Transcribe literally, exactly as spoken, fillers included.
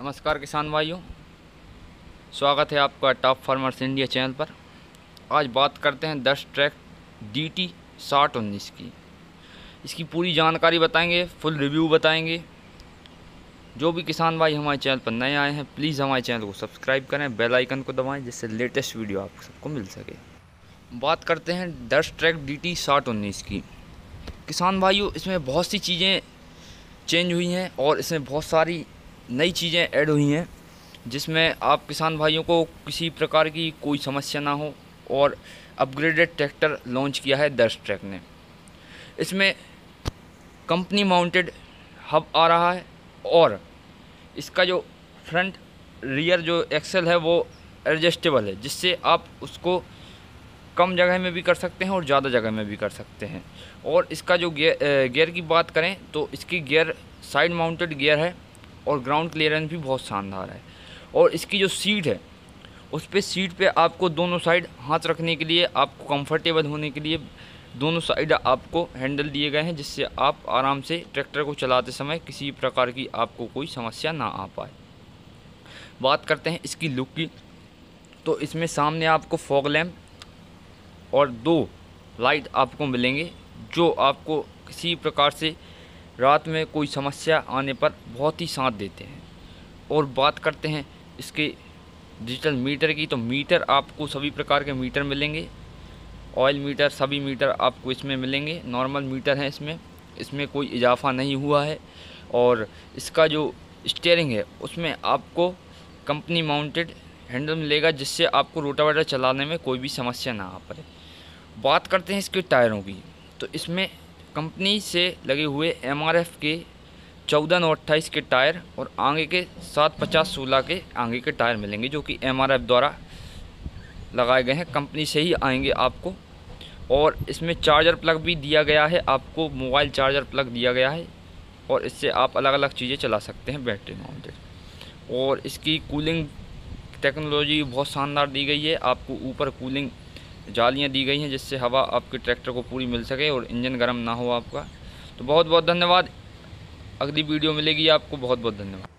नमस्कार किसान भाइयों, स्वागत है आपका टॉप फार्मर्स इंडिया चैनल पर। आज बात करते हैं दर्शट्रेक डी टी साठ उन्नीस की। इसकी पूरी जानकारी बताएंगे, फुल रिव्यू बताएंगे। जो भी किसान भाई हमारे चैनल पर नए आए हैं प्लीज़ हमारे चैनल को सब्सक्राइब करें, बेल आइकन को दबाएं जिससे लेटेस्ट वीडियो आप सबको मिल सके। बात करते हैं दर्शट्रेक डी टी साठ उन्नीस की। किसान भाइयों, इसमें बहुत सी चीज़ें चेंज हुई हैं और इसमें बहुत सारी नई चीज़ें ऐड हुई हैं जिसमें आप किसान भाइयों को किसी प्रकार की कोई समस्या ना हो। और अपग्रेडेड ट्रैक्टर लॉन्च किया है दर्शट्रेक ने। इसमें कंपनी माउंटेड हब आ रहा है और इसका जो फ्रंट रियर जो एक्सेल है वो एडजस्टेबल है, जिससे आप उसको कम जगह में भी कर सकते हैं और ज़्यादा जगह में भी कर सकते हैं। और इसका जो गियर की बात करें तो इसकी गियर साइड माउंटेड गियर है और ग्राउंड क्लियरेंस भी बहुत शानदार है। और इसकी जो सीट है उस पर सीट पे आपको दोनों साइड हाथ रखने के लिए, आपको कंफर्टेबल होने के लिए दोनों साइड आपको हैंडल दिए गए हैं, जिससे आप आराम से ट्रैक्टर को चलाते समय किसी प्रकार की आपको कोई समस्या ना आ पाए। बात करते हैं इसकी लुक की, तो इसमें सामने आपको फॉग लैम्प और दो लाइट आपको मिलेंगे जो आपको किसी प्रकार से रात में कोई समस्या आने पर बहुत ही साथ देते हैं। और बात करते हैं इसके डिजिटल मीटर की, तो मीटर आपको सभी प्रकार के मीटर मिलेंगे, ऑयल मीटर, सभी मीटर आपको इसमें मिलेंगे। नॉर्मल मीटर हैं इसमें, इसमें कोई इजाफा नहीं हुआ है। और इसका जो स्टीयरिंग है उसमें आपको कंपनी माउंटेड हैंडल मिलेगा जिससे आपको रोटावेटर चलाने में कोई भी समस्या ना आ पाए। बात करते हैं इसके टायरों की, तो इसमें कंपनी से लगे हुए एम आर एफ के चौदह नौ अट्ठाईस के टायर और आगे के सात पचास सोलह के आगे के टायर मिलेंगे जो कि एम आर एफ द्वारा लगाए गए हैं, कंपनी से ही आएंगे आपको। और इसमें चार्जर प्लग भी दिया गया है, आपको मोबाइल चार्जर प्लग दिया गया है और इससे आप अलग अलग चीज़ें चला सकते हैं बैटरी माउंटेड। और इसकी कूलिंग टेक्नोलॉजी बहुत शानदार दी गई है, आपको ऊपर कूलिंग जालियाँ दी गई हैं जिससे हवा आपके ट्रैक्टर को पूरी मिल सके और इंजन गर्म ना हो आपका। तो बहुत बहुत धन्यवाद, अगली वीडियो मिलेगी आपको। बहुत बहुत धन्यवाद।